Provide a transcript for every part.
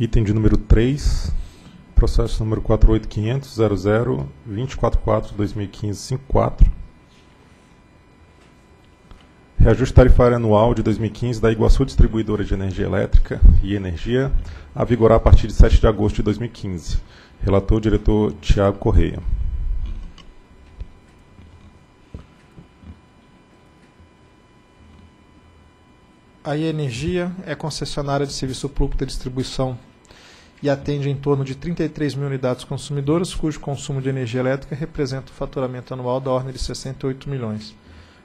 Item de número 3, processo número 48.500.00.244/2015-54. Reajuste tarifário anual de 2015 da Iguaçu Distribuidora de Energia Elétrica e Energia, a vigorar a partir de 7 de agosto de 2015. Relator, diretor Tiago Correia. A Ienergia é concessionária de serviço público de distribuição e atende em torno de 33 mil unidades consumidoras, cujo consumo de energia elétrica representa um faturamento anual da ordem de 68 milhões.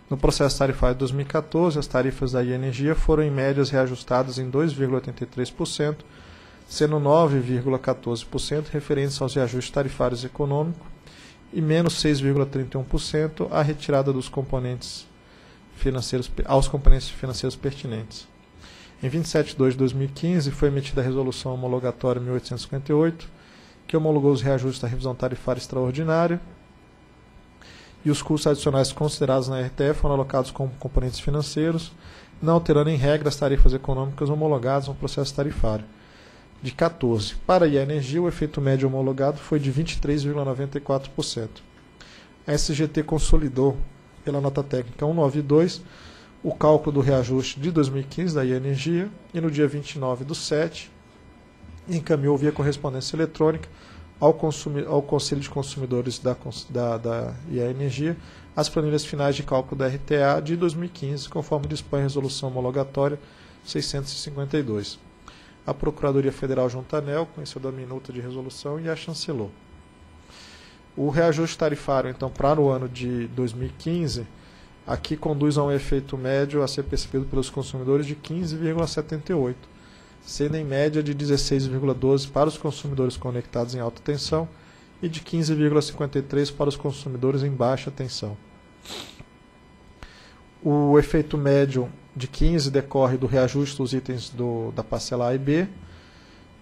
No processo tarifário de 2014, as tarifas da Ienergia foram em médias reajustadas em 2,83%, sendo 9,14% referentes aos reajustes tarifários econômicos e menos 6,31% à retirada dos componentes financeiros, aos componentes financeiros pertinentes. Em 27 de 2 de 2015, foi emitida a Resolução Homologatória 1858, que homologou os reajustes da revisão tarifária extraordinária, e os custos adicionais considerados na RTE foram alocados como componentes financeiros, não alterando em regra as tarifas econômicas homologadas no processo tarifário de 14. Para a Ienergia, o efeito médio homologado foi de 23,94%. A SGT consolidou, pela nota técnica 192, o cálculo do reajuste de 2015 da Ienergia e, no dia 29/7, encaminhou via correspondência eletrônica ao Conselho de Consumidores da Ienergia as planilhas finais de cálculo da RTA de 2015, conforme dispõe a Resolução Homologatória 652. A Procuradoria Federal junto à ANEEL conheceu da minuta de resolução e a chancelou. O reajuste tarifário, então, para o ano de 2015, aqui conduz a um efeito médio a ser percebido pelos consumidores de 15,78%. Sendo em média de 16,12 para os consumidores conectados em alta tensão e de 15,53 para os consumidores em baixa tensão. O efeito médio de 15 decorre do reajuste dos itens da parcela A e B,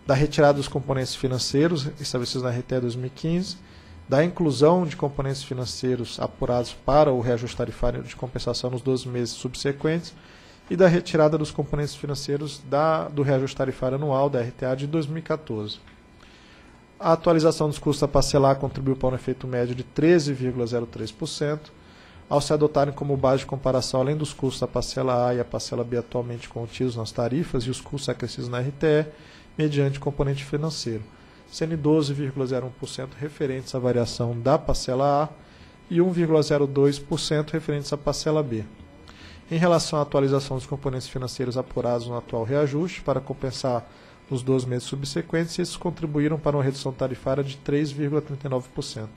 da retirada dos componentes financeiros estabelecidos na RTE 2015, da inclusão de componentes financeiros apurados para o reajuste tarifário de compensação nos 12 meses subsequentes, e da retirada dos componentes financeiros do reajuste tarifário anual da RTA de 2014. A atualização dos custos a parcelar contribuiu para um efeito médio de 13,03%, ao se adotarem como base de comparação, além dos custos da parcela A e a parcela B atualmente contidos nas tarifas e os custos acrescidos na RTE, mediante componente financeiro, sendo 12,01% referentes à variação da parcela A e 1,02% referentes à parcela B. Em relação à atualização dos componentes financeiros apurados no atual reajuste, para compensar nos 12 meses subsequentes, esses contribuíram para uma redução tarifária de 3,39%.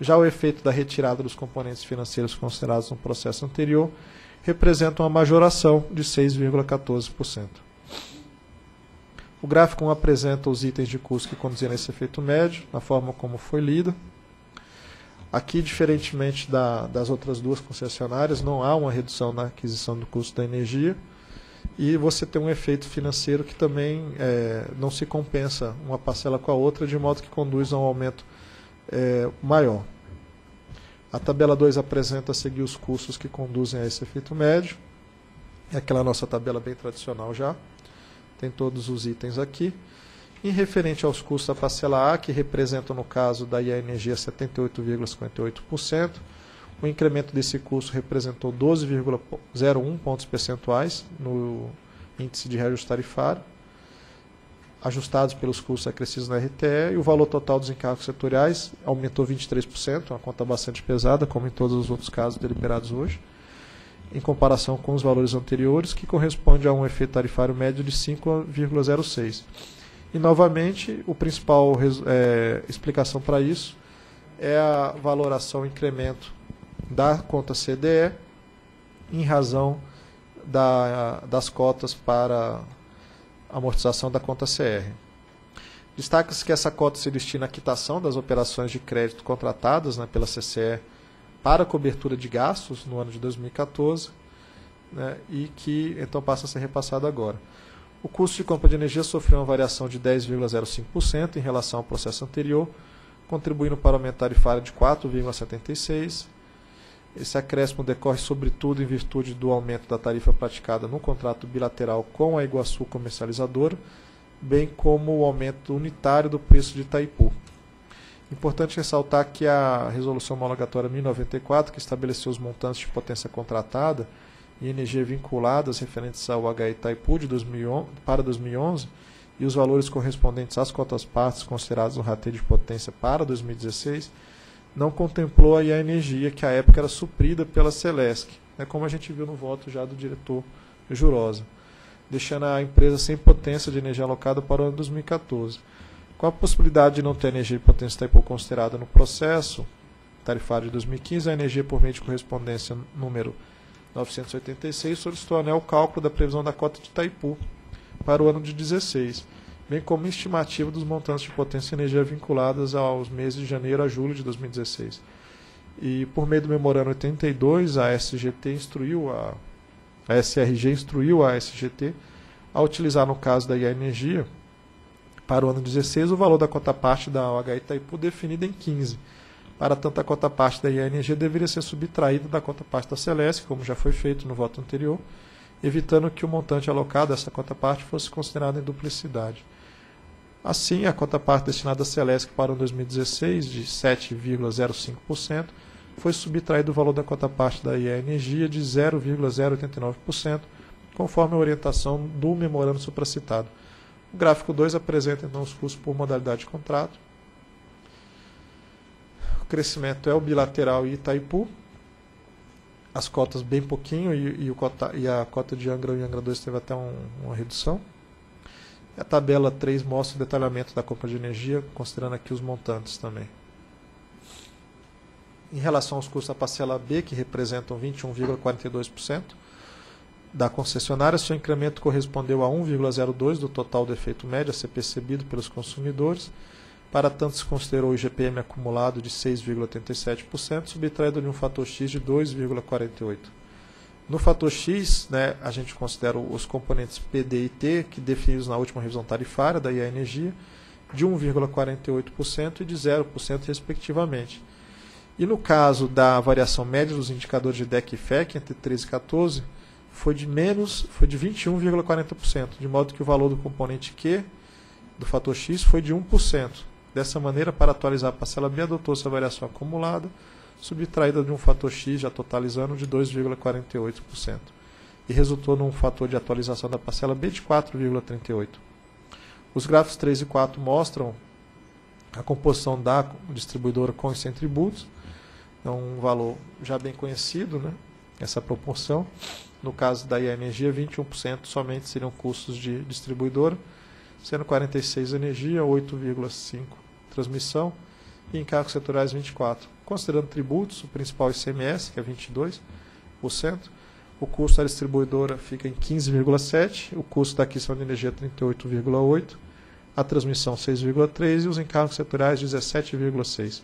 Já o efeito da retirada dos componentes financeiros considerados no processo anterior representa uma majoração de 6,14%. O gráfico 1 apresenta os itens de custo que conduziram a esse efeito médio, na forma como foi lido. Aqui, diferentemente das outras duas concessionárias, não há uma redução na aquisição do custo da energia e você tem um efeito financeiro que também não se compensa uma parcela com a outra, de modo que conduz a um aumento maior. A tabela 2 apresenta a seguir os custos que conduzem a esse efeito médio. É aquela nossa tabela bem tradicional já. Tem todos os itens aqui. Em referente aos custos da parcela A, que representam, no caso da Ienergia, 78,58%, o incremento desse custo representou 12,01 pontos percentuais no índice de reajuste tarifário, ajustados pelos custos acrescidos na RTE, e o valor total dos encargos setoriais aumentou 23%, uma conta bastante pesada, como em todos os outros casos deliberados hoje, em comparação com os valores anteriores, que corresponde a um efeito tarifário médio de 5,06%. E, novamente, a principal explicação para isso é a valoração, incremento da conta CDE em razão das cotas para amortização da conta CR. Destaca-se que essa cota se destina à quitação das operações de crédito contratadas pela CCE para cobertura de gastos no ano de 2014, né, e que, então, passa a ser repassada agora. O custo de compra de energia sofreu uma variação de 10,05% em relação ao processo anterior, contribuindo para aumentar a tarifária de 4,76%. Esse acréscimo decorre sobretudo em virtude do aumento da tarifa praticada no contrato bilateral com a Iguaçu Comercializadora, bem como o aumento unitário do preço de Itaipu. Importante ressaltar que a Resolução Homologatória 1094, que estabeleceu os montantes de potência contratada e energia vinculadas referentes ao HE Itaipu de 2011, para 2011 e os valores correspondentes às cotas partes consideradas no rateio de potência para 2016, não contemplou aí a energia que à época era suprida pela Celesc, né, como a gente viu no voto já do diretor Jurosa, deixando a empresa sem potência de energia alocada para o ano 2014. Com a possibilidade de não ter energia de potência Itaipu considerada no processo tarifário de 2015, a energia por meio de correspondência número 986 solicitou anel o cálculo da previsão da cota de Itaipu para o ano de 16, bem como estimativa dos montantes de potência e energia vinculadas aos meses de janeiro a julho de 2016. E por meio do memorando 82, a SRG instruiu a SGT a utilizar, no caso da Ienergia, para o ano 16, o valor da cota-parte da OH Itaipu definida em 15. Para tanto, a cota-parte da Ienergia deveria ser subtraída da cota-parte da Celesc, como já foi feito no voto anterior, evitando que o montante alocado a essa cota-parte fosse considerado em duplicidade. Assim, a cota-parte destinada à Celesc para o 2016, de 7,05%, foi subtraído o valor da cota-parte da Ienergia de 0,089%, conforme a orientação do memorando supracitado. O gráfico 2 apresenta então os custos por modalidade de contrato. O crescimento é o bilateral e Itaipu. As cotas bem pouquinho e a cota de Angra 1 e Angra 2 teve até uma redução. A tabela 3 mostra o detalhamento da compra de energia, considerando aqui os montantes também. Em relação aos custos da parcela B, que representam 21,42%, da concessionária, seu incremento correspondeu a 1,02% do total do efeito médio a ser percebido pelos consumidores. Para tanto, se considerou o IGPM acumulado de 6,87%, subtraído de um fator X de 2,48%. No fator X, né, a gente considera os componentes PD e T, que definidos na última revisão tarifária da Ienergia, de 1,48% e de 0%, respectivamente. E no caso da variação média dos indicadores de DEC e FEC, entre 13 e 14, foi de 21,40%, de modo que o valor do componente Q, do fator X, foi de 1%. Dessa maneira, para atualizar a parcela B, adotou-se a variação acumulada, subtraída de um fator X, já totalizando, de 2,48%. E resultou num fator de atualização da parcela B de 4,38%. Os gráficos 3 e 4 mostram a composição da distribuidora com os sem tributos, então, um valor já bem conhecido, né? Essa proporção. No caso da Ienergia, 21% somente seriam custos de distribuidora, sendo 46% energia, 8,5% transmissão e encargos setoriais 24%. Considerando tributos, o principal ICMS, que é 22%, o custo da distribuidora fica em 15,7%, o custo da aquisição de energia 38,8%, a transmissão 6,3% e os encargos setoriais 17,6%.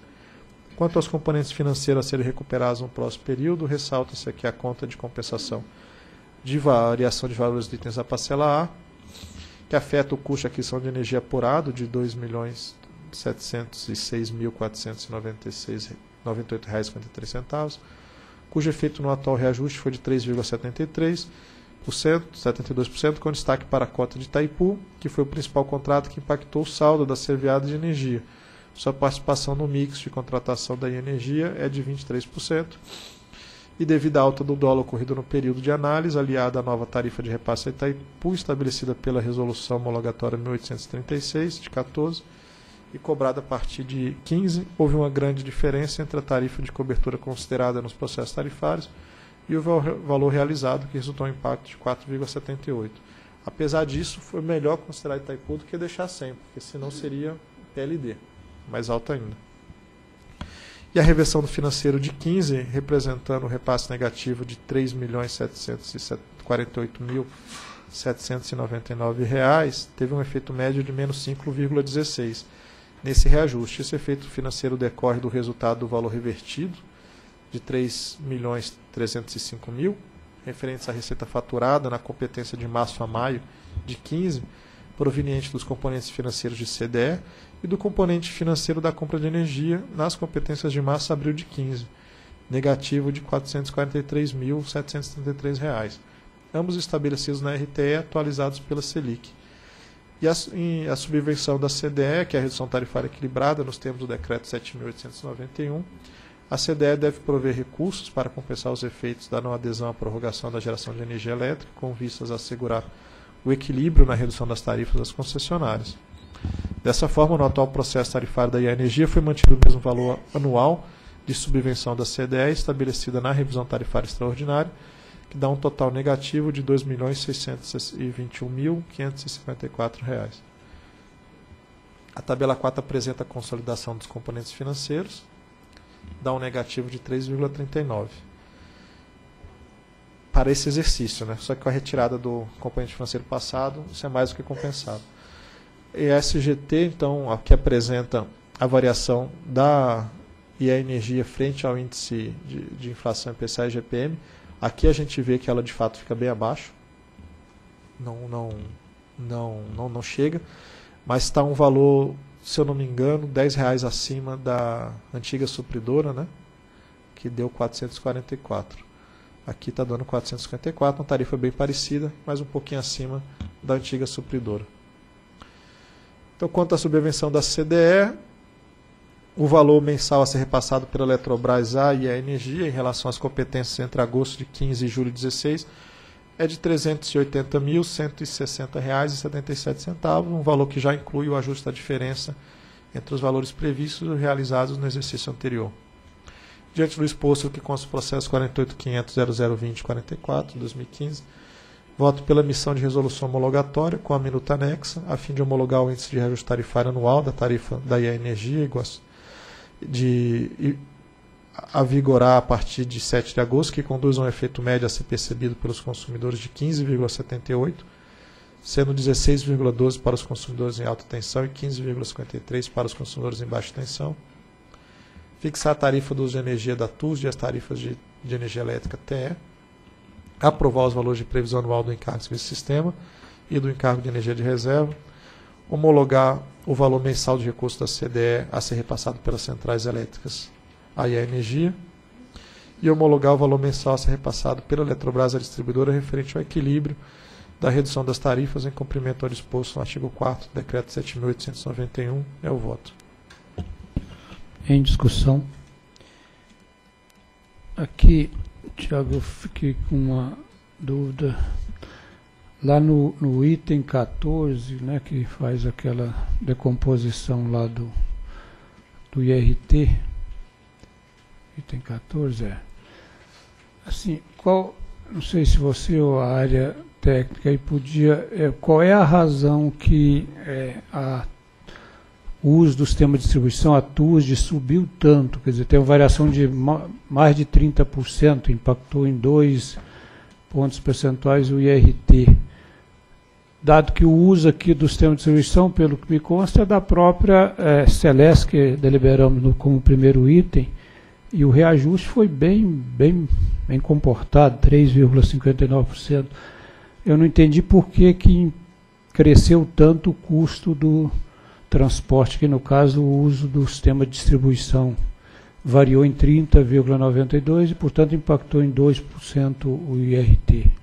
Quanto aos componentes financeiros a serem recuperados no próximo período, ressalta-se aqui a conta de compensação de variação de valores de itens da parcela A, que afeta o custo de aquisição de energia apurado de R$ 2.706.496,98, cujo efeito no atual reajuste foi de 3,73%, 72%, com destaque para a cota de Itaipu, que foi o principal contrato que impactou o saldo da Serviada de Energia. Sua participação no mix de contratação da Ienergia é de 23%, e devido à alta do dólar ocorrida no período de análise, aliada à nova tarifa de repasse a Itaipu, estabelecida pela Resolução Homologatória 1836, de 14, e cobrada a partir de 15, houve uma grande diferença entre a tarifa de cobertura considerada nos processos tarifários e o valor realizado, que resultou em um impacto de 4,78. Apesar disso, foi melhor considerar Itaipu do que deixar sem, porque senão seria PLD, mais alta ainda. E a reversão do financeiro de 15, representando o repasse negativo de R$ 3.748.799, teve um efeito médio de menos 5,16 nesse reajuste. Esse efeito financeiro decorre do resultado do valor revertido, de R$ 3.305.000, referentes à receita faturada na competência de março a maio de 15, proveniente dos componentes financeiros de CDE e do componente financeiro da compra de energia nas competências de março a abril de 15, negativo de R$ 443.733, ambos estabelecidos na RTE e atualizados pela SELIC. e a subvenção da CDE, que é a redução tarifária equilibrada nos termos do Decreto 7.891, a CDE deve prover recursos para compensar os efeitos da não adesão à prorrogação da geração de energia elétrica, com vistas a assegurar o equilíbrio na redução das tarifas das concessionárias. Dessa forma, no atual processo tarifário da Ienergia foi mantido o mesmo valor anual de subvenção da CDE, estabelecida na revisão tarifária extraordinária, que dá um total negativo de R$ 2.621.554. A tabela 4 apresenta a consolidação dos componentes financeiros, dá um negativo de 3,39 para esse exercício, né? Só que com a retirada do componente financeiro passado, isso é mais do que compensado. ESGT, então, aqui apresenta a variação da Ienergia frente ao índice de inflação IPCA e IGPM. Aqui a gente vê que ela de fato fica bem abaixo, não chega, mas está um valor, se eu não me engano, R$ 10,00 acima da antiga supridora, né, que deu 444. Aqui está dando 454, uma tarifa bem parecida, mas um pouquinho acima da antiga supridora. Então, quanto à subvenção da CDE, o valor mensal a ser repassado pela Eletrobras à Ienergia em relação às competências entre agosto de 15 e julho de 16 é de R$ 380.160,77, um valor que já inclui o ajuste da diferença entre os valores previstos e realizados no exercício anterior. Diante do exposto, o que consta o processo 48.500.0020.44/2015, voto pela emissão de resolução homologatória com a minuta anexa, a fim de homologar o índice de reajuste tarifário anual da tarifa da Ienergia a vigorar a partir de 7 de agosto, que conduz a um efeito médio a ser percebido pelos consumidores de 15,78, sendo 16,12 para os consumidores em alta tensão e 15,53 para os consumidores em baixa tensão. Fixar a tarifa do uso de energia da TUS e as tarifas de energia elétrica TE. Aprovar os valores de previsão anual do encargo de serviço de sistema e do encargo de energia de reserva. Homologar o valor mensal de recursos da CDE a ser repassado pelas Centrais Elétricas à Ienergia, e homologar o valor mensal a ser repassado pela Eletrobras à distribuidora referente ao equilíbrio da redução das tarifas em cumprimento ao disposto no artigo 4º do Decreto 7.891. É o voto. Em discussão. Aqui, Tiago, eu fiquei com uma dúvida. Lá no item 14, né, que faz aquela decomposição lá do IRT, item 14, assim, qual, não sei se você ou a área técnica aí podia, qual é a razão que o uso do sistema de distribuição, a TUSD, subiu tanto, quer dizer, tem uma variação de mais de 30%, impactou em 2 pontos percentuais o IRT. Dado que o uso aqui do sistema de distribuição, pelo que me consta, é da própria Celesc, que deliberamos como primeiro item, e o reajuste foi bem comportado, 3,59%. Eu não entendi por que cresceu tanto o custo do transporte, que no caso o uso do sistema de distribuição variou em 30,92% e, portanto, impactou em 2% o IRT.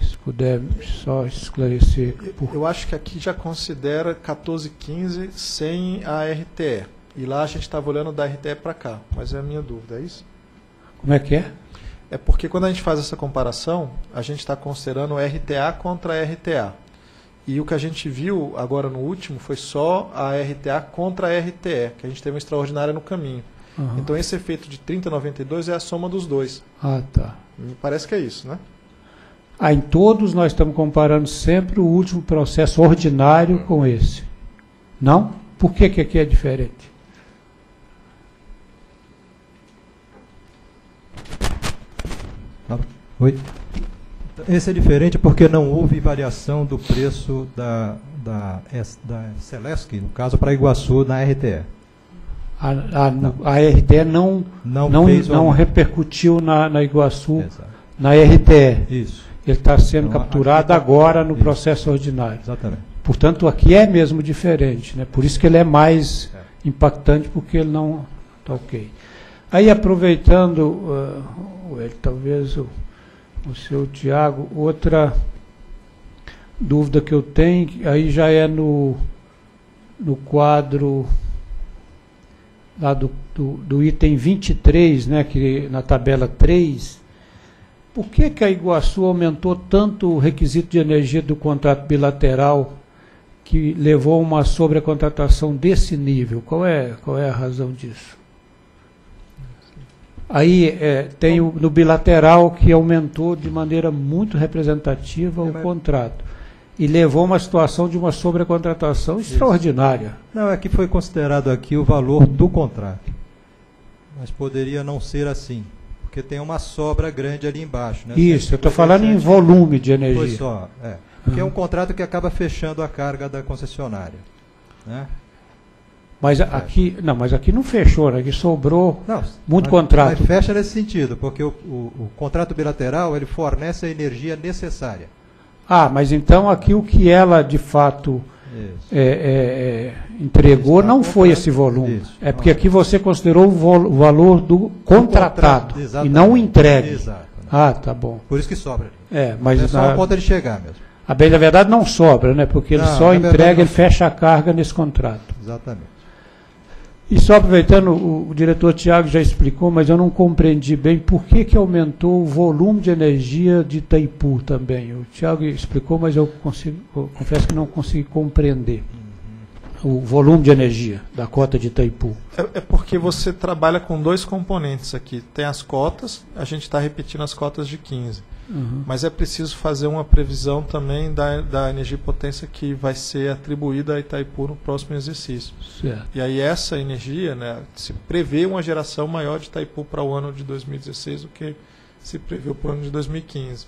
Se puder só esclarecer. Eu acho que aqui já considera 14,15 sem a RTE. E lá a gente estava olhando da RTE para cá. Mas é a minha dúvida, é isso? Como é que é? É porque quando a gente faz essa comparação, a gente está considerando RTA contra RTA. E o que a gente viu agora no último foi só a RTA contra a RTE, que a gente teve uma extraordinária no caminho. Uhum. Então esse efeito de 30,92 é a soma dos dois. Ah, tá. Me parece que é isso, né? Em todos nós estamos comparando sempre o último processo ordinário com esse. Não? Por que aqui é diferente? Oi? Esse é diferente porque não houve variação do preço da Celesc, no caso, para Iguaçu, na RTE. A RTE não repercutiu na Iguaçu, exato, na RTE. Isso. Ele está sendo capturado agora no processo ordinário. Exatamente. Portanto, aqui é mesmo diferente, né? Por isso que ele é mais impactante, porque ele não está ok. Aí, aproveitando, talvez o seu Tiago, outra dúvida que eu tenho, aí já é no quadro lá do item 23, né, que na tabela 3, por que a Iguaçu aumentou tanto o requisito de energia do contrato bilateral que levou a uma sobrecontratação desse nível? Qual é a razão disso? Aí tem no bilateral que aumentou de maneira muito representativa o contrato e levou a uma situação de uma sobrecontratação extraordinária. Não, é que foi considerado aqui o valor do contrato, mas poderia não ser assim, porque tem uma sobra grande ali embaixo. Né? Isso, eu estou falando em volume de energia. Pois só, porque é um contrato que acaba fechando a carga da concessionária, né? Mas aqui, não, fechou, né? Aqui sobrou muito contrato. Mas fecha nesse sentido, porque o contrato bilateral ele fornece a energia necessária. Ah, mas então aqui o que ela de fato entregou não foi esse volume. Isso. É porque aqui você considerou o valor do contratado e não o entregue. Exato. Ah, tá bom. Por isso que sobra. É, mas é só a ponta de chegar mesmo. A bem, na verdade não sobra, né? Porque ele só entrega, ele fecha a carga nesse contrato. Exatamente. E só aproveitando, o diretor Tiago já explicou, mas eu não compreendi bem por que aumentou o volume de energia de Itaipu também. O Tiago explicou, mas eu confesso que não consegui compreender o volume de energia da cota de Itaipu. É porque você trabalha com dois componentes aqui. Tem as cotas, a gente está repetindo as cotas de 15. Mas é preciso fazer uma previsão também da energia e potência que vai ser atribuída a Itaipu no próximo exercício. Certo. E aí essa energia, né, se prevê uma geração maior de Itaipu para o ano de 2016 do que se preveu para o ano de 2015.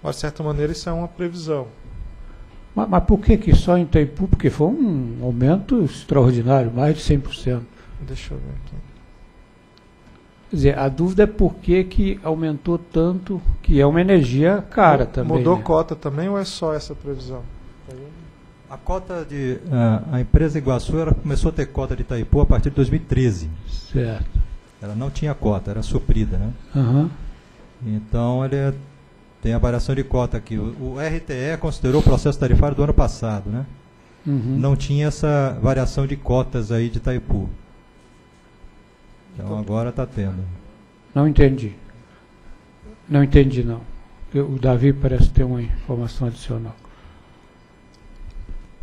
Mas, de certa maneira, isso é uma previsão. Mas por que só em Itaipu? Porque foi um aumento extraordinário, mais de 100%. Deixa eu ver aqui. Quer dizer, a dúvida é por que aumentou tanto, que é uma energia cara também. Mudou, né? Cota também ou é só essa previsão? A cota de... A empresa Iguaçu começou a ter cota de Itaipu a partir de 2013. Certo. Ela não tinha cota, era suprida, né? Então, tem a variação de cota aqui. O RTE considerou o processo tarifário do ano passado, né? Não tinha essa variação de cotas aí de Itaipu. Então agora está tendo. Não entendi. Não entendi, não. O Davi parece ter uma informação adicional.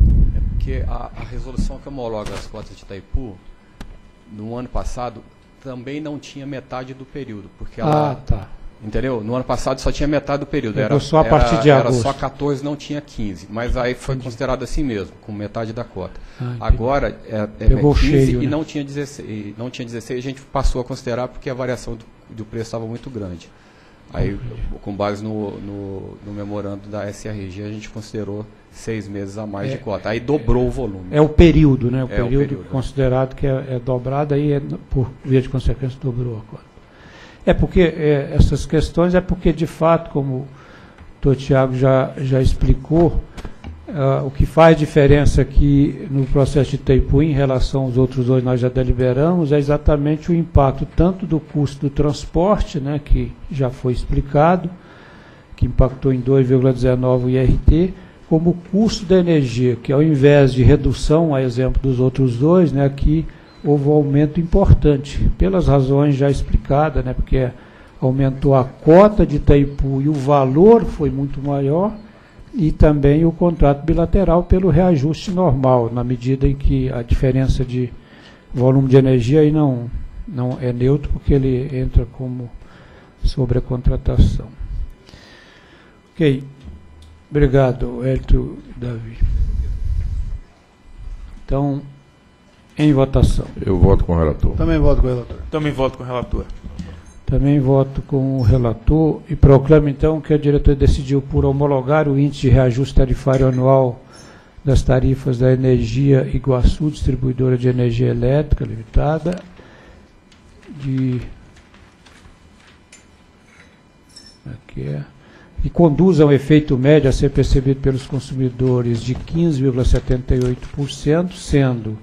É porque a resolução que homologa as cotas de Itaipu, no ano passado, também não tinha metade do período. Porque ela, entendeu? No ano passado só tinha metade do período. Era só a partir de agosto. Era só 14, não tinha 15. Mas aí foi considerado assim mesmo, com metade da cota. Agora pegou 15 cheio, e não tinha 16. Não tinha 16, a gente passou a considerar porque a variação do preço estava muito grande. Aí, com base no memorando da SRG, a gente considerou 6 meses a mais de cota. Aí dobrou o volume. É o período, né? O período considerado que é dobrado, aí por via de consequência dobrou a cota. É porque essas questões, de fato, como o doutor Tiago já explicou, o que faz diferença aqui no processo de Itaipu em relação aos outros dois nós já deliberamos é exatamente o impacto tanto do custo do transporte, né, que já foi explicado, que impactou em 2,19 o IRT, como o custo da energia, que ao invés de redução, a exemplo dos outros dois, né, aqui houve um aumento importante, pelas razões já explicadas, né, porque aumentou a cota de Itaipu e o valor foi muito maior, e também o contrato bilateral pelo reajuste normal, na medida em que a diferença de volume de energia aí não é neutro, porque ele entra como sobrecontratação. Ok. Obrigado, Hélio Davi. Então... Em votação. Eu voto com o relator. Também voto com o relator. Também voto com o relator. Também voto com o relator e proclamo, então, que a diretoria decidiu por homologar o índice de reajuste tarifário anual das tarifas da Energia Iguaçu Distribuidora de Energia Elétrica Ltda que conduz a um efeito médio a ser percebido pelos consumidores de 15,78%, sendo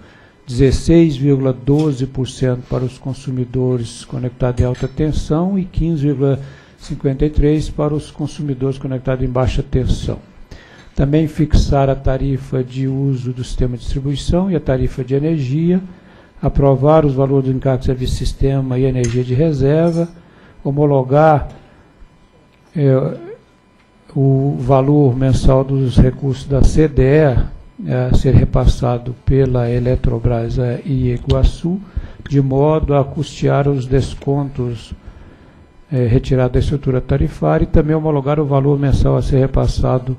16,12% para os consumidores conectados em alta tensão e 15,53% para os consumidores conectados em baixa tensão. Também fixar a tarifa de uso do sistema de distribuição e a tarifa de energia, aprovar os valores do encargo de serviço sistema e energia de reserva, homologar o valor mensal dos recursos da CDE a ser repassado pela Eletrobras e Iguaçu, de modo a custear os descontos retirados da estrutura tarifária, e também homologar o valor mensal a ser repassado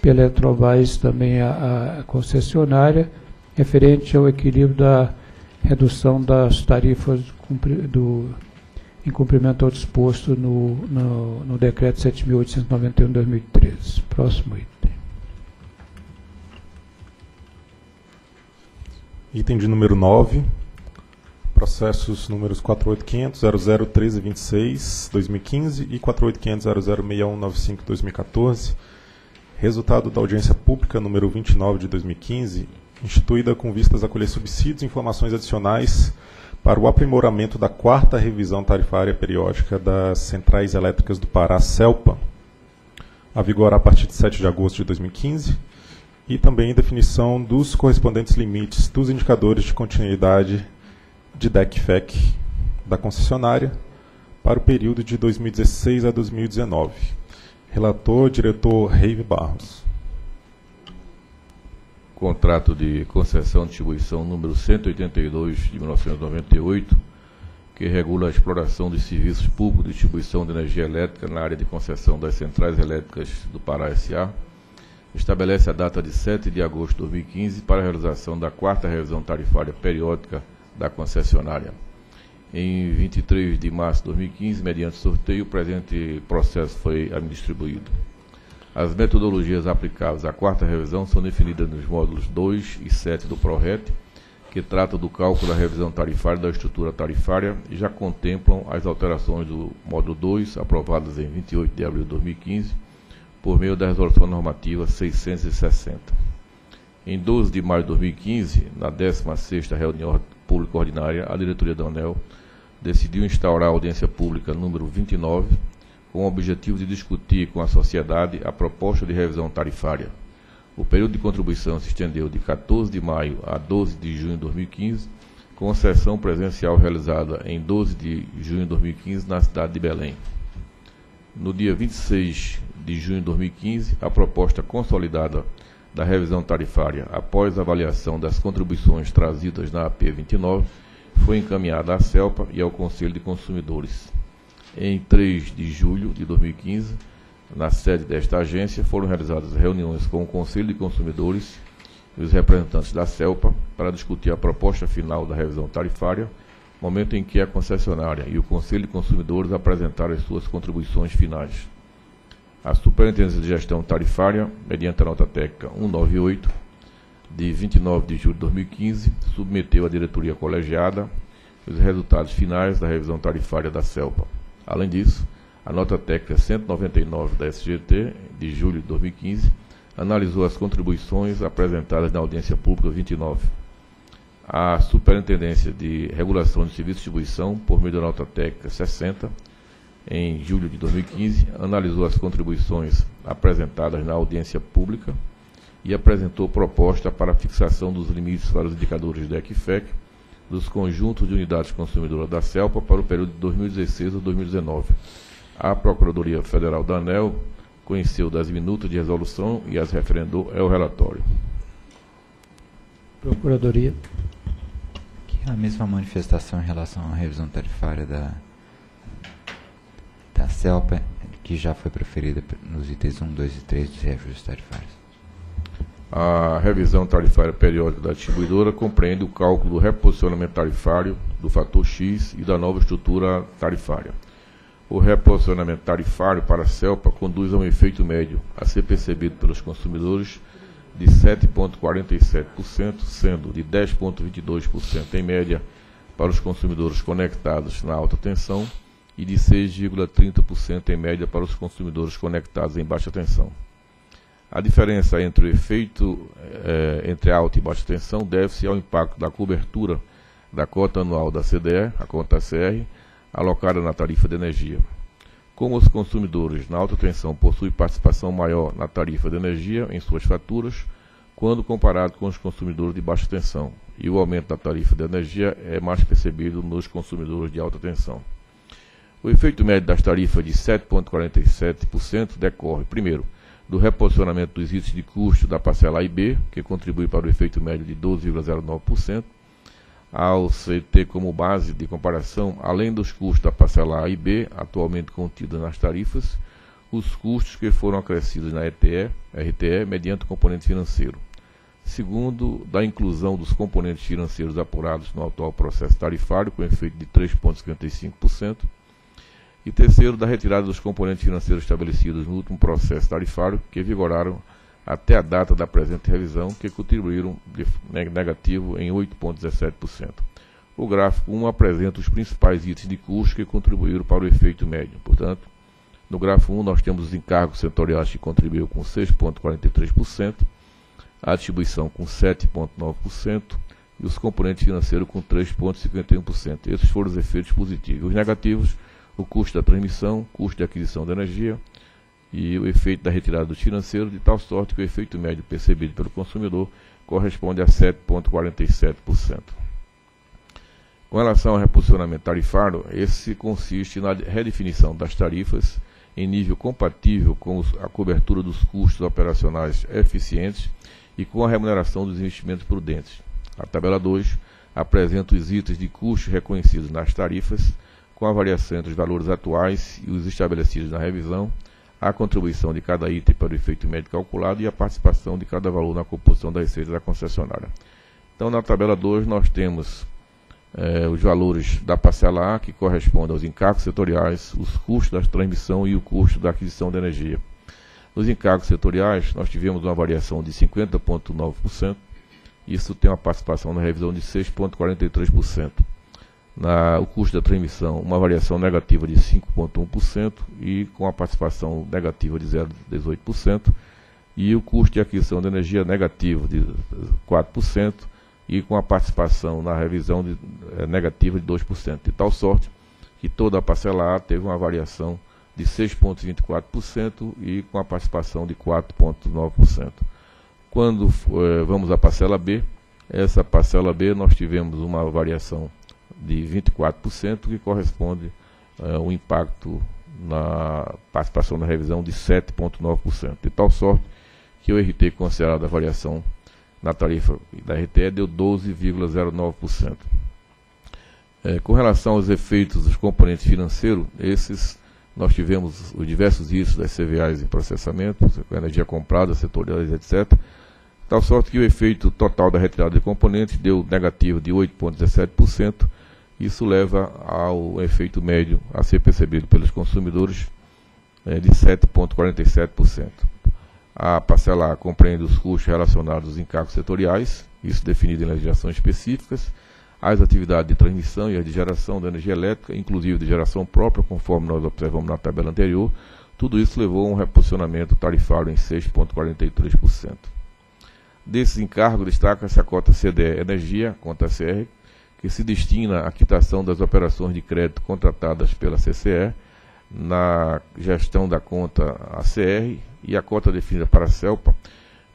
pela Eletrobras, também a concessionária, referente ao equilíbrio da redução das tarifas em cumprimento ao disposto no Decreto 7.891, 2013. Próximo item. Item de número 9, processos números 48500001326/2015 e 48500006195/2014, resultado da audiência pública número 29 de 2015, instituída com vistas a colher subsídios e informações adicionais para o aprimoramento da 4ª revisão tarifária periódica das Centrais Elétricas do Pará, CELPA, a vigorar a partir de 7 de agosto de 2015, e também definição dos correspondentes limites dos indicadores de continuidade de DEC e FEC da concessionária para o período de 2016 a 2019. Relator, diretor Reive Barros. Contrato de concessão de distribuição número 182 de 1998, que regula a exploração dos serviços públicos de distribuição de energia elétrica na área de concessão das Centrais Elétricas do Pará S.A., estabelece a data de 7 de agosto de 2015 para a realização da 4ª revisão tarifária periódica da concessionária. Em 23 de março de 2015, mediante sorteio, o presente processo foi distribuído. As metodologias aplicáveis à 4ª revisão são definidas nos módulos 2 e 7 do PRORET, que tratam do cálculo da revisão tarifária da estrutura tarifária e já contemplam as alterações do módulo 2, aprovadas em 28 de abril de 2015, por meio da Resolução Normativa 660. Em 12 de maio de 2015, na 16ª reunião pública ordinária, a diretoria da ANEEL decidiu instaurar a audiência pública número 29, com o objetivo de discutir com a sociedade a proposta de revisão tarifária. O período de contribuição se estendeu de 14 de maio a 12 de junho de 2015, com sessão presencial realizada em 12 de junho de 2015 na cidade de Belém. No dia 26 de junho de 2015, a proposta consolidada da revisão tarifária, após avaliação das contribuições trazidas na AP 29, foi encaminhada à CELPA e ao Conselho de Consumidores. Em 3 de julho de 2015, na sede desta agência, foram realizadas reuniões com o Conselho de Consumidores e os representantes da CELPA para discutir a proposta final da revisão tarifária, momento em que a concessionária e o Conselho de Consumidores apresentaram as suas contribuições finais. A Superintendência de Gestão Tarifária, mediante a nota técnica 198, de 29 de julho de 2015, submeteu à diretoria colegiada os resultados finais da revisão tarifária da CELPA. Além disso, a nota técnica 199 da SGT, de julho de 2015, analisou as contribuições apresentadas na audiência pública 29. A Superintendência de Regulação de Serviços de Distribuição, por meio da nota técnica 60, em julho de 2015, analisou as contribuições apresentadas na audiência pública e apresentou proposta para a fixação dos limites para os indicadores DEC e FEC dos conjuntos de unidades consumidoras da CELPA para o período de 2016 a 2019. A Procuradoria Federal da ANEEL conheceu das minutas de resolução e as referendou. É o relatório. Procuradoria. Aqui é a mesma manifestação em relação à revisão tarifária da CELPA, que já foi proferida nos itens 1, 2 e 3 dos reajustes tarifários. A revisão tarifária periódica da distribuidora compreende o cálculo do reposicionamento tarifário, do fator X e da nova estrutura tarifária. O reposicionamento tarifário para a CELPA conduz a um efeito médio a ser percebido pelos consumidores de 7,47%, sendo de 10,22% em média para os consumidores conectados na alta tensão e de 6,30% em média para os consumidores conectados em baixa tensão. A diferença entre o efeito entre alta e baixa tensão deve-se ao impacto da cobertura da cota anual da CDE, a conta ACR, alocada na tarifa de energia. Como os consumidores na alta tensão possuem participação maior na tarifa de energia em suas faturas, quando comparado com os consumidores de baixa tensão, e o aumento da tarifa de energia é mais percebido nos consumidores de alta tensão. O efeito médio das tarifas de 7,47% decorre, primeiro, do reposicionamento dos índices de custo da parcela A e B, que contribui para o efeito médio de 12,09%, ao CT como base de comparação, além dos custos da parcela A e B, atualmente contidos nas tarifas, os custos que foram acrescidos na RTE mediante o componente financeiro. Segundo, da inclusão dos componentes financeiros apurados no atual processo tarifário, com efeito de 3,55%, e terceiro, da retirada dos componentes financeiros estabelecidos no último processo tarifário, que vigoraram até a data da presente revisão, que contribuíram de negativo em 8,17%. O gráfico 1 apresenta os principais itens de custo que contribuíram para o efeito médio. Portanto, no gráfico 1 nós temos os encargos setoriais que contribuíram com 6,43%, a atribuição com 7,9% e os componentes financeiros com 3,51%. Esses foram os efeitos positivos. Os negativos: o custo da transmissão, custo de aquisição de energia e o efeito da retirada dos financeiros, de tal sorte que o efeito médio percebido pelo consumidor corresponde a 7,47%. Com relação ao reposicionamento tarifário, esse consiste na redefinição das tarifas em nível compatível com a cobertura dos custos operacionais eficientes e com a remuneração dos investimentos prudentes. A tabela 2 apresenta os itens de custos reconhecidos nas tarifas, com a variação entre os valores atuais e os estabelecidos na revisão, a contribuição de cada item para o efeito médio calculado e a participação de cada valor na composição da receita da concessionária. Então, na tabela 2, nós temos os valores da parcela A, que correspondem aos encargos setoriais, os custos da transmissão e o custo da aquisição de energia. Nos encargos setoriais, nós tivemos uma variação de 50,9%, isso tem uma participação na revisão de 6,43%. O custo da transmissão, uma variação negativa de 5,1% e com a participação negativa de 0,18%, e o custo de aquisição de energia negativo de 4% e com a participação na revisão negativa de 2%, de tal sorte que toda a parcela A teve uma variação de 6,24% e com a participação de 4,9%. Quando vamos à parcela B, essa parcela B nós tivemos uma variação de 24%, que corresponde a um impacto na participação na revisão de 7,9%. De tal sorte que o RT, considerado a variação na tarifa da RTE, deu 12,09%. Com relação aos efeitos dos componentes financeiros, esses nós tivemos os diversos riscos das CVAs em processamento, energia comprada, setoriais, etc., de tal sorte que o efeito total da retirada de componentes deu negativo de 8,17%. Isso leva ao efeito médio a ser percebido pelos consumidores de 7,47%. A parcela A compreende os custos relacionados aos encargos setoriais, isso definido em legislações específicas, as atividades de transmissão e as de geração da energia elétrica, inclusive de geração própria, conforme nós observamos na tabela anterior. Tudo isso levou a um reposicionamento tarifário em 6,43%. Desses encargos, destaca-se a cota CDE Energia, conta ACR, que se destina à quitação das operações de crédito contratadas pela CCE, na gestão da conta ACR, e a cota definida para a CELPA,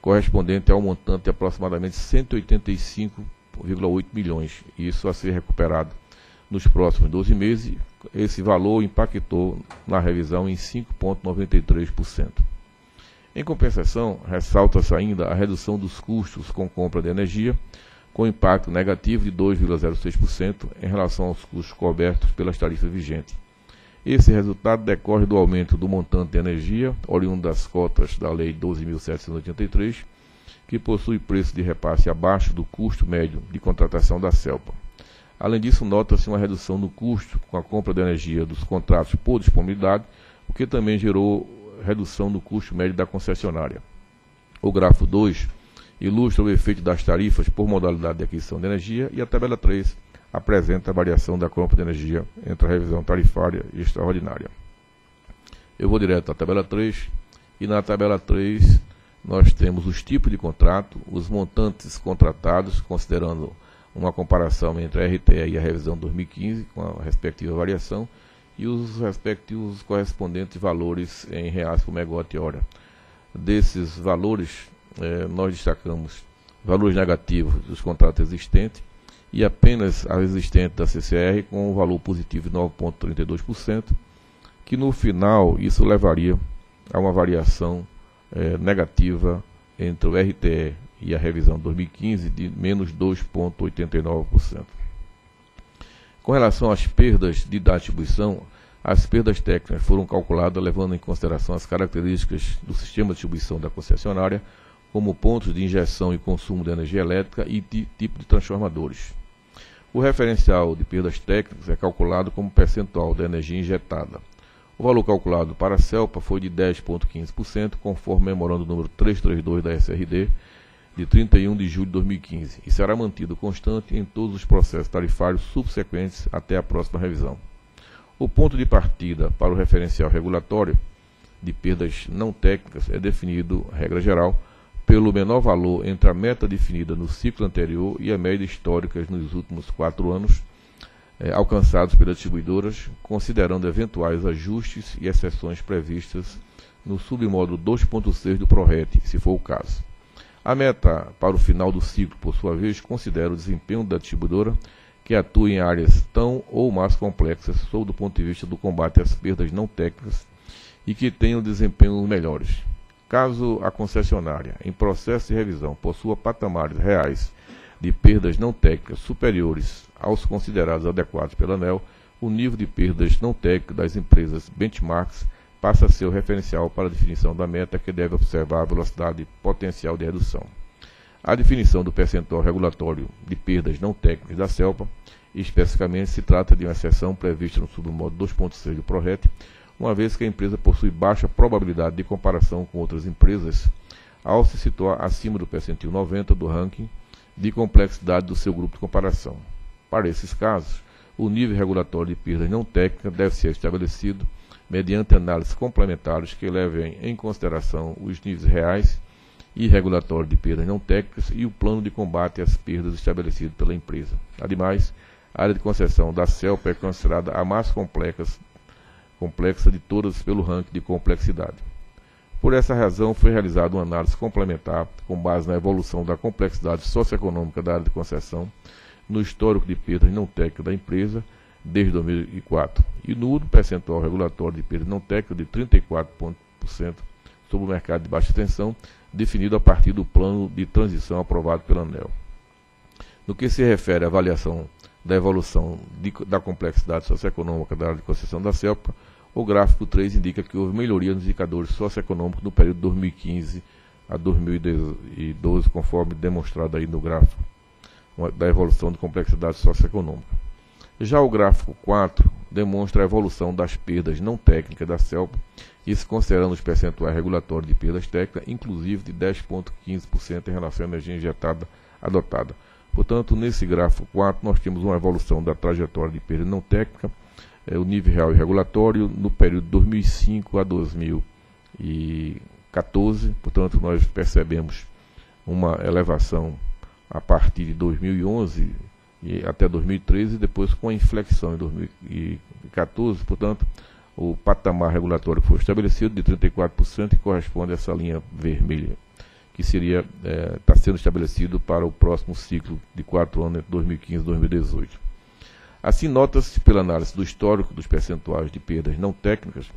correspondente ao montante de aproximadamente 185,8 milhões, isso a ser recuperado nos próximos 12 meses. Esse valor impactou na revisão em 5,93%. Em compensação, ressalta-se ainda a redução dos custos com compra de energia, com impacto negativo de 2,06% em relação aos custos cobertos pelas tarifas vigentes. Esse resultado decorre do aumento do montante de energia, oriundo das cotas da Lei 12.783, que possui preço de repasse abaixo do custo médio de contratação da CELPA. Além disso, nota-se uma redução no custo com a compra de energia dos contratos por disponibilidade, o que também gerou redução no custo médio da concessionária. O gráfico 2 ilustra o efeito das tarifas por modalidade de aquisição de energia e a tabela 3 apresenta a variação da compra de energia entre a revisão tarifária e extraordinária. Eu vou direto à tabela 3 e na tabela 3 nós temos os tipos de contrato, os montantes contratados, considerando uma comparação entre a RTE e a revisão 2015 com a respectiva variação, e os respectivos correspondentes valores em reais por megawatt-hora. Desses valores, nós destacamos valores negativos dos contratos existentes e apenas a existente da CCR com um valor positivo de 9,32%, que no final isso levaria a uma variação negativa entre o RTE e a revisão de 2015 de menos 2,89%. Com relação às perdas da distribuição, as perdas técnicas foram calculadas levando em consideração as características do sistema de distribuição da concessionária, como pontos de injeção e consumo de energia elétrica e de tipo de transformadores. O referencial de perdas técnicas é calculado como percentual da energia injetada. O valor calculado para a CELPA foi de 10,15%, conforme memorando o número 332 da SRD, de 31 de julho de 2015, e será mantido constante em todos os processos tarifários subsequentes até a próxima revisão. O ponto de partida para o referencial regulatório de perdas não técnicas é definido, regra geral, pelo menor valor entre a meta definida no ciclo anterior e a média histórica nos últimos 4 anos, alcançados pelas distribuidoras, considerando eventuais ajustes e exceções previstas no submódulo 2.6 do PRORET, se for o caso. A meta para o final do ciclo, por sua vez, considera o desempenho da distribuidora que atua em áreas tão ou mais complexas sob do ponto de vista do combate às perdas não técnicas e que tenham desempenhos melhores. Caso a concessionária, em processo de revisão, possua patamares reais de perdas não técnicas superiores aos considerados adequados pela ANEEL, o nível de perdas não técnicas das empresas benchmarks passa a ser o referencial para a definição da meta, que deve observar a velocidade potencial de redução. A definição do percentual regulatório de perdas não técnicas da CELPA, especificamente, se trata de uma exceção prevista no submódulo 2.6 do PRORET, uma vez que a empresa possui baixa probabilidade de comparação com outras empresas, ao se situar acima do percentil 90 do ranking de complexidade do seu grupo de comparação. Para esses casos, o nível regulatório de perdas não técnicas deve ser estabelecido mediante análises complementares que levem em consideração os níveis reais e regulatório de perdas não técnicas e o plano de combate às perdas estabelecido pela empresa. Ademais, a área de concessão da CELPA é considerada a mais complexa de todas pelo ranking de complexidade. Por essa razão, foi realizada uma análise complementar com base na evolução da complexidade socioeconômica da área de concessão no histórico de perdas não técnicas da empresa desde 2004, e no percentual regulatório de perda não técnica de 34% sobre o mercado de baixa tensão, definido a partir do plano de transição aprovado pela ANEEL. No que se refere à avaliação da evolução da complexidade socioeconômica da área de concessão da CELPA, o gráfico 3 indica que houve melhoria nos indicadores socioeconômicos no período de 2015 a 2012, conforme demonstrado aí no gráfico da evolução de complexidade socioeconômica. Já o gráfico 4 demonstra a evolução das perdas não técnicas da CELPA, isso considerando os percentuais regulatórios de perdas técnicas, inclusive de 10,15% em relação à energia injetada adotada. Portanto, nesse gráfico 4, nós temos uma evolução da trajetória de perda não técnica, o nível real e regulatório, no período de 2005 a 2014. Portanto, nós percebemos uma elevação a partir de 2011, e até 2013, e depois com a inflexão em 2014, portanto, o patamar regulatório foi estabelecido de 34%, que corresponde a essa linha vermelha, que seria está sendo estabelecido para o próximo ciclo de 4 anos, entre 2015 e 2018. Assim, nota-se, pela análise do histórico dos percentuais de perdas não técnicas,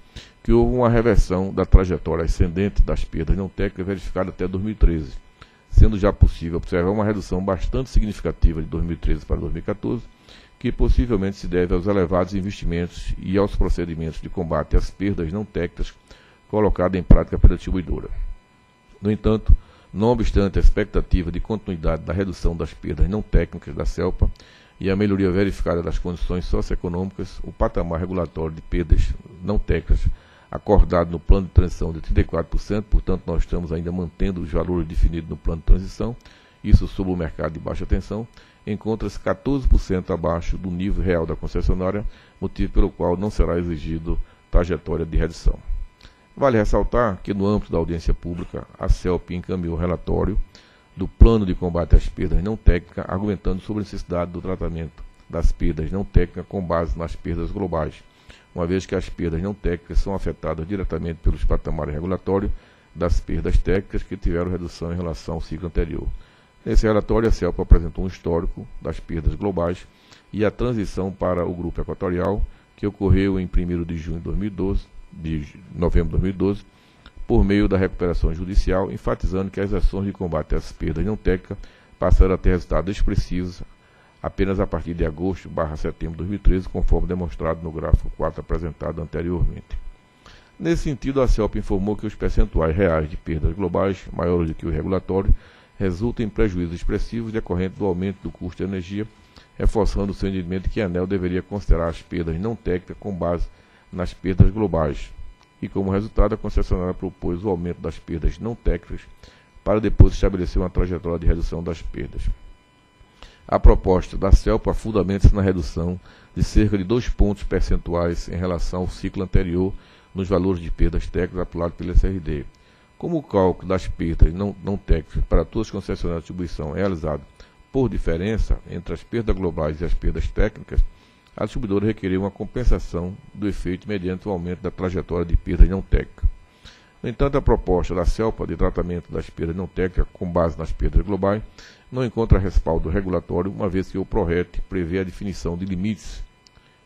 que houve uma reversão da trajetória ascendente das perdas não técnicas verificada até 2013, sendo já possível observar uma redução bastante significativa de 2013 para 2014, que possivelmente se deve aos elevados investimentos e aos procedimentos de combate às perdas não técnicas colocados em prática pela distribuidora. No entanto, não obstante a expectativa de continuidade da redução das perdas não técnicas da CELPA e a melhoria verificada das condições socioeconômicas, o patamar regulatório de perdas não técnicas acordado no plano de transição de 34%, portanto, nós estamos ainda mantendo os valores definidos no plano de transição, isso sob o mercado de baixa tensão, encontra-se 14% abaixo do nível real da concessionária, motivo pelo qual não será exigido trajetória de redução. Vale ressaltar que, no âmbito da audiência pública, a CELP encaminhou o relatório do plano de combate às perdas não técnicas, argumentando sobre a necessidade do tratamento das perdas não técnicas com base nas perdas globais, uma vez que as perdas não técnicas são afetadas diretamente pelos patamares regulatórios das perdas técnicas que tiveram redução em relação ao ciclo anterior. Nesse relatório, a CELPA apresentou um histórico das perdas globais e a transição para o grupo equatorial, que ocorreu em 1º de junho de 2012, de novembro de 2012, por meio da recuperação judicial, enfatizando que as ações de combate às perdas não técnicas passaram a ter resultados expressivos apenas a partir de agosto/setembro de 2013, conforme demonstrado no gráfico 4 apresentado anteriormente. Nesse sentido, a CELPA informou que os percentuais reais de perdas globais, maiores do que o regulatório, resultam em prejuízos expressivos decorrentes do aumento do custo de energia, reforçando o seu entendimento que a ANEEL deveria considerar as perdas não técnicas com base nas perdas globais. E, como resultado, a concessionária propôs o aumento das perdas não técnicas para depois estabelecer uma trajetória de redução das perdas. A proposta da CELPA fundamenta-se na redução de cerca de 2 pontos percentuais em relação ao ciclo anterior nos valores de perdas técnicas apurados pela SRD. Como o cálculo das perdas não técnicas para todas as concessionárias de distribuição é realizado por diferença entre as perdas globais e as perdas técnicas, a distribuidora requeriu uma compensação do efeito mediante o aumento da trajetória de perdas não técnicas. No entanto, a proposta da CELPA de tratamento das perdas não técnicas com base nas perdas globais não encontra respaldo regulatório, uma vez que o PRORET prevê a definição de limites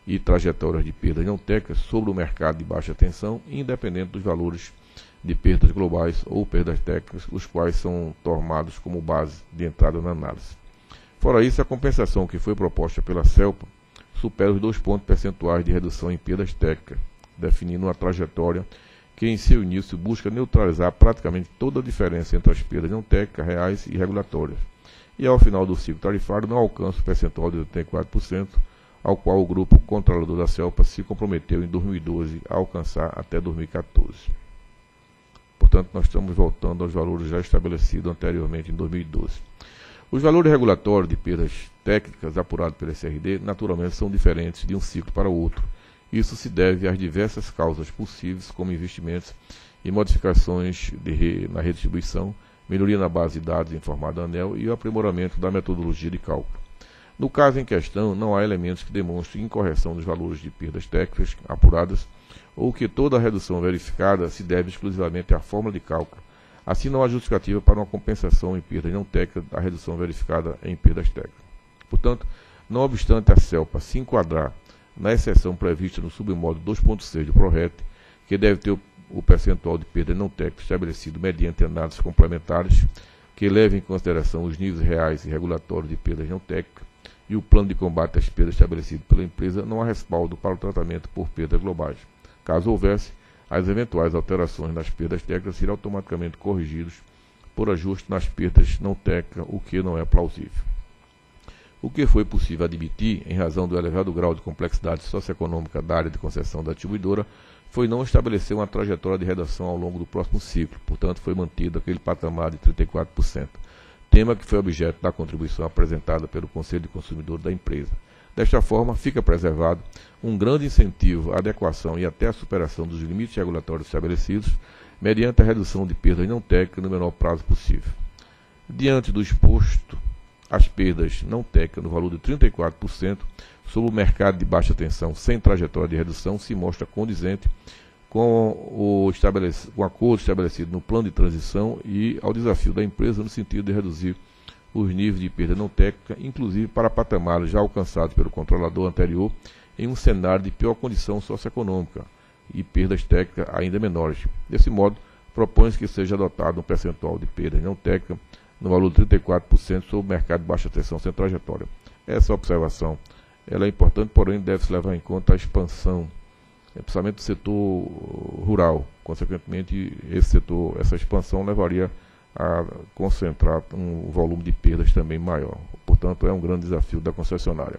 e trajetórias de perdas não técnicas sobre o mercado de baixa tensão, independente dos valores de perdas globais ou perdas técnicas, os quais são tomados como base de entrada na análise. Fora isso, a compensação que foi proposta pela CELPA supera os 2 pontos percentuais de redução em perdas técnicas, definindo uma trajetória que em seu início busca neutralizar praticamente toda a diferença entre as perdas não técnicas, reais e regulatórias, e ao final do ciclo tarifário não alcança o percentual de 84%, ao qual o grupo controlador da CELPA se comprometeu em 2012 a alcançar até 2014. Portanto, nós estamos voltando aos valores já estabelecidos anteriormente em 2012. Os valores regulatórios de perdas técnicas apurados pela SRD naturalmente são diferentes de um ciclo para o outro. Isso se deve às diversas causas possíveis, como investimentos e modificações na redistribuição, melhoria na base de dados informada da ANEEL e o aprimoramento da metodologia de cálculo. No caso em questão, não há elementos que demonstrem incorreção dos valores de perdas técnicas apuradas ou que toda a redução verificada se deve exclusivamente à fórmula de cálculo. Assim, não há justificativa para uma compensação em perdas não técnicas da redução verificada em perdas técnicas. Portanto, não obstante a CELPA se enquadrar na exceção prevista no submódulo 2.6 do PRORET, que deve ter o percentual de perdas não técnicas estabelecido mediante análises complementares que levem em consideração os níveis reais e regulatórios de perdas não técnicas e o plano de combate às perdas estabelecido pela empresa, não há respaldo para o tratamento por perdas globais. Caso houvesse, as eventuais alterações nas perdas técnicas serão automaticamente corrigidas por ajuste nas perdas não técnicas, o que não é plausível. O que foi possível admitir, em razão do elevado grau de complexidade socioeconômica da área de concessão da distribuidora, foi não estabelecer uma trajetória de redução ao longo do próximo ciclo, portanto foi mantido aquele patamar de 34%, tema que foi objeto da contribuição apresentada pelo Conselho de Consumidor da empresa. Desta forma, fica preservado um grande incentivo à adequação e até à superação dos limites regulatórios estabelecidos, mediante a redução de perdas não técnicas no menor prazo possível. Diante do exposto, as perdas não técnicas no valor de 34% sobre o mercado de baixa tensão sem trajetória de redução se mostra condizente com o acordo estabelecido no plano de transição e ao desafio da empresa no sentido de reduzir os níveis de perda não técnica, inclusive para patamares já alcançados pelo controlador anterior, em um cenário de pior condição socioeconômica e perdas técnicas ainda menores. Desse modo, propõe-se que seja adotado um percentual de perda não técnica no valor de 34% sobre o mercado de baixa tensão sem trajetória. Essa observação ela é importante, porém deve-se levar em conta a expansão, principalmente do setor rural. Consequentemente, essa expansão levaria a concentrar um volume de perdas também maior. Portanto, é um grande desafio da concessionária.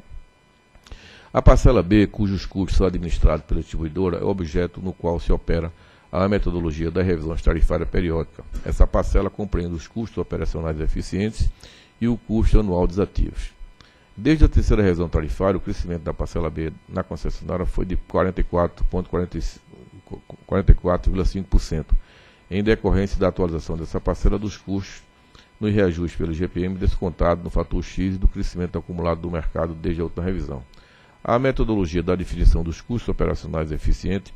A parcela B, cujos custos são administrados pela distribuidora, é o objeto no qual se opera a metodologia das revisões tarifárias periódicas. Essa parcela compreende os custos operacionais eficientes e o custo anual dos ativos. Desde a terceira revisão tarifária, o crescimento da parcela B na concessionária foi de 44,5%, em decorrência da atualização dessa parcela dos custos nos reajustes pelo IGPM descontado no fator X e do crescimento acumulado do mercado desde a última revisão. A metodologia da definição dos custos operacionais eficientes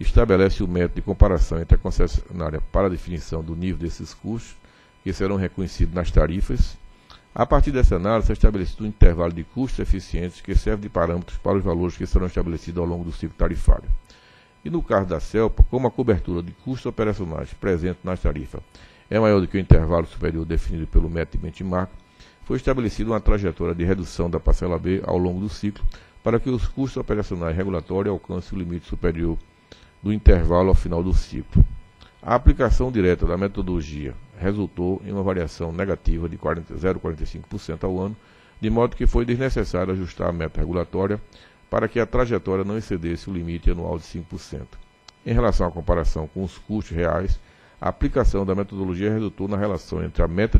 estabelece o método de comparação entre a concessionária para a definição do nível desses custos, que serão reconhecidos nas tarifas. A partir dessa análise, é estabelecido um intervalo de custos eficientes que serve de parâmetros para os valores que serão estabelecidos ao longo do ciclo tarifário. E no caso da CELPA, como a cobertura de custos operacionais presente nas tarifas é maior do que o intervalo superior definido pelo método de benchmark, foi estabelecida uma trajetória de redução da parcela B ao longo do ciclo para que os custos operacionais regulatórios alcancem o limite superior do intervalo ao final do ciclo. A aplicação direta da metodologia resultou em uma variação negativa de 0,45% ao ano, de modo que foi desnecessário ajustar a meta regulatória para que a trajetória não excedesse o limite anual de 5%. Em relação à comparação com os custos reais, a aplicação da metodologia resultou na relação entre a meta